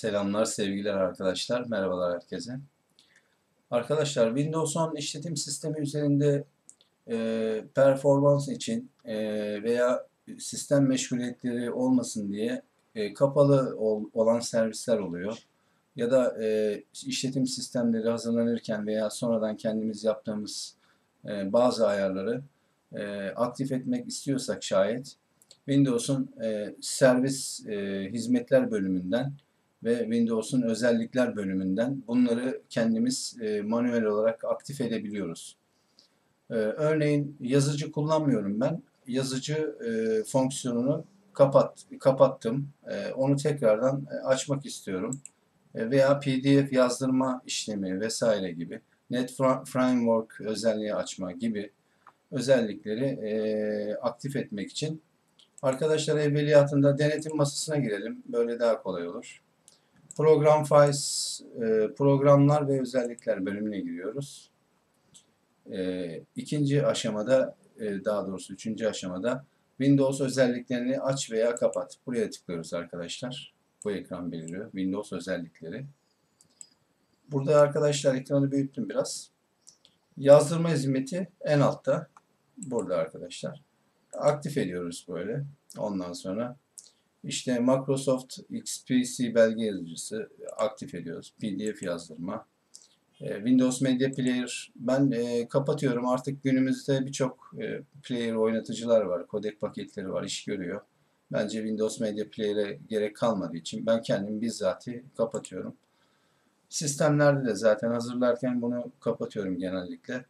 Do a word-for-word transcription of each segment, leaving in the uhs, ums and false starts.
Selamlar, sevgiler arkadaşlar. Merhabalar herkese. Arkadaşlar, Windows on işletim sistemi üzerinde e, performans için e, veya sistem meşguliyetleri olmasın diye e, kapalı ol, olan servisler oluyor. Ya da e, işletim sistemleri hazırlanırken veya sonradan kendimiz yaptığımız e, bazı ayarları e, aktif etmek istiyorsak şayet Windows'un e, servis e, hizmetler bölümünden ve Windows'un özellikler bölümünden bunları kendimiz e, manuel olarak aktif edebiliyoruz. E, örneğin yazıcı kullanmıyorum ben. Yazıcı e, fonksiyonunu kapat, kapattım. E, onu tekrardan e, açmak istiyorum. E, veya P D F yazdırma işlemi vesaire gibi. .NET Framework özelliği açma gibi özellikleri e, aktif etmek için. Arkadaşlar, evveliyatında denetim masasına girelim. Böyle daha kolay olur. Program Files, programlar ve özellikler bölümüne giriyoruz. İkinci aşamada, daha doğrusu üçüncü aşamada Windows özelliklerini aç veya kapat. Buraya tıklıyoruz arkadaşlar. Bu ekran beliriyor. Windows özellikleri. Burada arkadaşlar ekranı büyüttüm biraz. Yazdırma hizmeti en altta. Burada arkadaşlar. Aktif ediyoruz böyle. Ondan sonra İşte Microsoft X P S belge yazıcısı aktif ediyoruz. P D F yazdırma. Windows Media Player. Ben e, kapatıyorum. Artık günümüzde birçok e, player oynatıcılar var. Kodek paketleri var. İş görüyor. Bence Windows Media Player'e gerek kalmadığı için ben kendim bizzati kapatıyorum. Sistemlerde de zaten hazırlarken bunu kapatıyorum genellikle.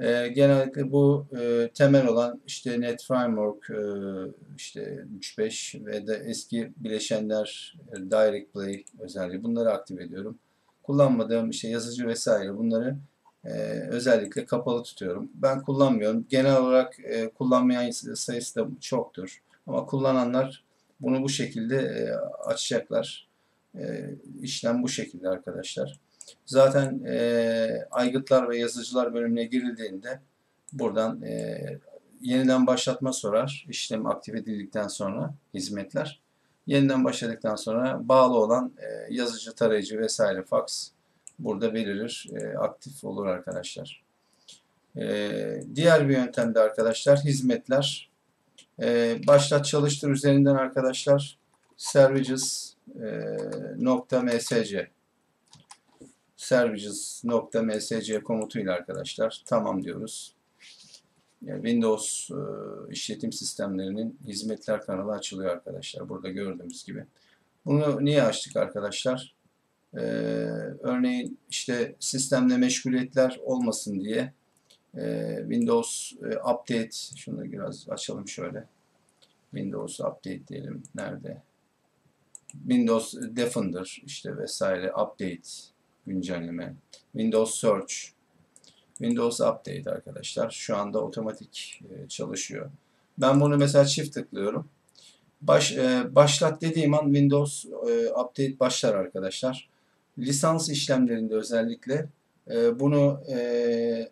E, genellikle bu e, temel olan işte .NET Framework, e, işte üç nokta beş ve de eski bileşenler, e, Direct Play özelliği, bunları aktif ediyorum. Kullanmadığım işte yazıcı vesaire, bunları e, özellikle kapalı tutuyorum. Ben kullanmıyorum. Genel olarak e, kullanmayan sayısı da çoktur. Ama kullananlar bunu bu şekilde e, açacaklar. E, işlem bu şekilde arkadaşlar. Zaten e, aygıtlar ve yazıcılar bölümüne girildiğinde buradan e, yeniden başlatma sorar. İşlem aktif edildikten sonra hizmetler. Yeniden başladıktan sonra bağlı olan e, yazıcı, tarayıcı vesaire, fax burada belirir. E, aktif olur arkadaşlar. E, diğer bir yöntemde arkadaşlar hizmetler. E, başlat çalıştır üzerinden arkadaşlar services nokta m s c services nokta m s c komutuyla arkadaşlar tamam diyoruz. Yani Windows e, işletim sistemlerinin hizmetler kanalı açılıyor arkadaşlar. Burada gördüğümüz gibi. Bunu niye açtık arkadaşlar? E, örneğin işte sistemde meşguliyetler olmasın diye e, Windows e, Update, şunu da biraz açalım şöyle. Windows Update diyelim. Nerede? Windows Defender işte vesaire, Update güncelleme, Windows Search, Windows Update arkadaşlar. Şu anda otomatik e, çalışıyor. Ben bunu mesela çift tıklıyorum. Baş, e, başlat dediğim an Windows e, Update başlar arkadaşlar. Lisans işlemlerinde özellikle e, bunu e,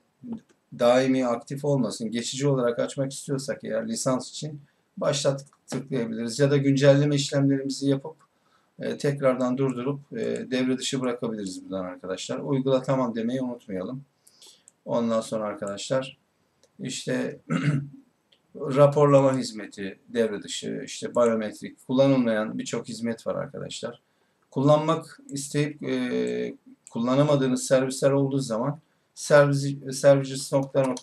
daimi aktif olmasın. Geçici olarak açmak istiyorsak eğer lisans için başlat tıklayabiliriz. Ya da güncelleme işlemlerimizi yapıp Ee, tekrardan durdurup e, devre dışı bırakabiliriz buradan arkadaşlar. Uygula tamam demeyi unutmayalım. Ondan sonra arkadaşlar işte raporlama hizmeti devre dışı, işte biyometrik, kullanılmayan birçok hizmet var arkadaşlar. Kullanmak isteyip e, kullanamadığınız servisler olduğu zaman services nokta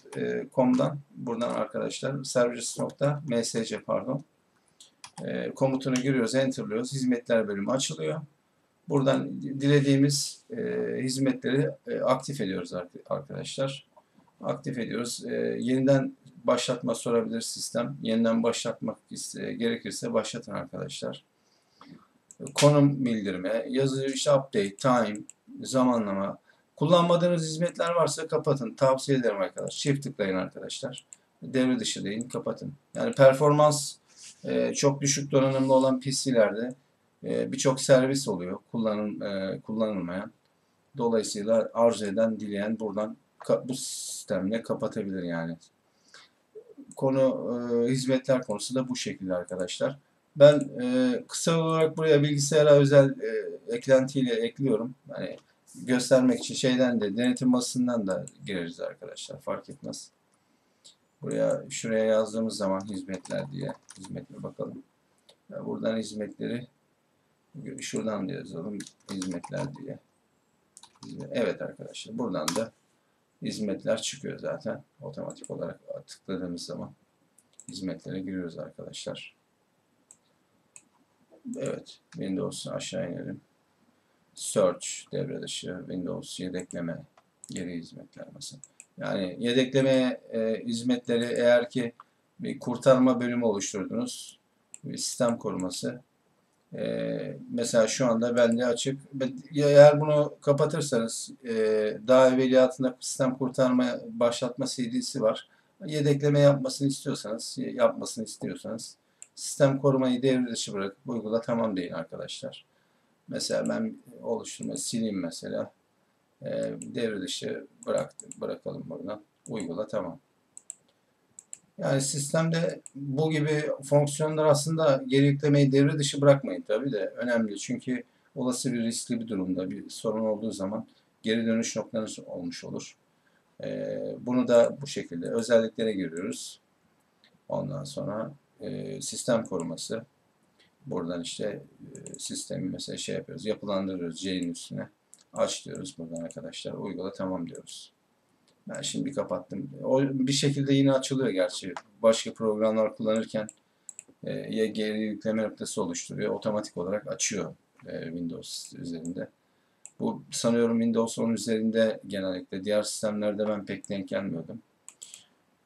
com'dan buradan arkadaşlar services nokta m s c pardon komutunu giriyoruz, enter'lıyoruz. Hizmetler bölümü açılıyor. Buradan dilediğimiz e, hizmetleri e, aktif ediyoruz arkadaşlar. Aktif ediyoruz. E, yeniden başlatma sorabilir sistem. Yeniden başlatmak gerekirse başlatın arkadaşlar. Konum bildirme, yazıcı işte update, time, zamanlama. Kullanmadığınız hizmetler varsa kapatın. Tavsiye ederim arkadaşlar. Çift tıklayın arkadaşlar. Devre dışı deyin, kapatın. Yani performans Ee, çok düşük donanımlı olan P C'lerde e, birçok servis oluyor kullanın, e, kullanılmayan. Dolayısıyla arzu eden, dileyen buradan bu sistemle kapatabilir yani. Konu e, hizmetler konusu da bu şekilde arkadaşlar. Ben e, kısa olarak buraya bilgisayara özel e, eklentiyle ekliyorum. Yani göstermek için şeyden de, denetim masasından da gireriz arkadaşlar. Fark etmez. Buraya, şuraya yazdığımız zaman hizmetler diye hizmetlere bakalım. Yani buradan hizmetleri şuradan da yazalım. Hizmetler diye. Evet arkadaşlar. Buradan da hizmetler çıkıyor zaten. Otomatik olarak tıkladığımız zaman hizmetlere giriyoruz arkadaşlar. Evet. Windows'u aşağı inelim. Search devre dışı. Windows yedekleme. Geri hizmetler mesela. Yani yedekleme e, hizmetleri eğer ki bir kurtarma bölümü oluşturdunuz. Bir sistem koruması. Ee, mesela şu anda bende açık. Eğer bunu kapatırsanız e, daha evveliyatında sistem kurtarma başlatma C D'si var. Yedekleme yapmasını istiyorsanız yapmasını istiyorsanız sistem korumayı devre dışı bırakıp uygula tamam deyin arkadaşlar. Mesela ben oluşturma sileyim mesela. E, devre dışı bıraktım. Bırakalım buradan. Uygula tamam. Yani sistemde bu gibi fonksiyonlar aslında geri yüklemeyi devre dışı bırakmayın tabi de önemli. Çünkü olası bir riskli bir durumda bir sorun olduğu zaman geri dönüş noktanız olmuş olur. Ee, bunu da bu şekilde özelliklere giriyoruz. Ondan sonra e, sistem koruması. Buradan işte e, sistemi mesela şey yapıyoruz. Yapılandırıyoruz C'nin üstüne. Aç diyoruz buradan arkadaşlar. Uygula tamam diyoruz. Ben şimdi kapattım. O bir şekilde yine açılıyor gerçi. Başka programlar kullanırken e, geri yükleme noktası oluşturuyor. Otomatik olarak açıyor e, Windows üzerinde. Bu sanıyorum Windows on üzerinde genellikle. Diğer sistemlerde ben pek denk gelmiyordum.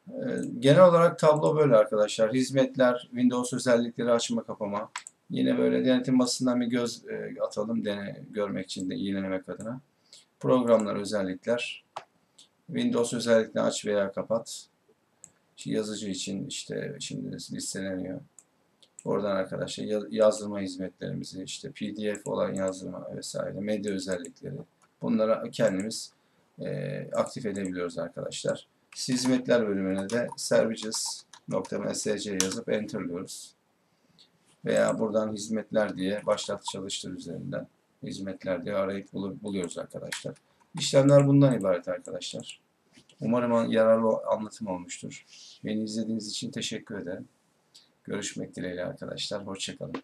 E, genel olarak tablo böyle arkadaşlar. Hizmetler, Windows özellikleri açma kapama. Yine böyle denetim basından bir göz e, atalım. Dene, görmek için de iyilenemek adına. Programlar, özellikler. Windows özellikle aç veya kapat. Şimdi yazıcı için işte şimdi listeleniyor. Oradan arkadaşlar yazdırma hizmetlerimizi, işte P D F olan yazdırma vesaire, medya özellikleri. Bunları kendimiz e, aktif edebiliyoruz arkadaşlar. Hizmetler bölümüne de services nokta m s c yazıp enterliyoruz. Veya buradan hizmetler diye başlat çalıştır üzerinden hizmetler diye arayıp buluyoruz arkadaşlar. İşlemler bundan ibaret arkadaşlar. Umarım yararlı anlatım olmuştur. Beni izlediğiniz için teşekkür ederim. Görüşmek dileğiyle arkadaşlar. Hoşça kalın.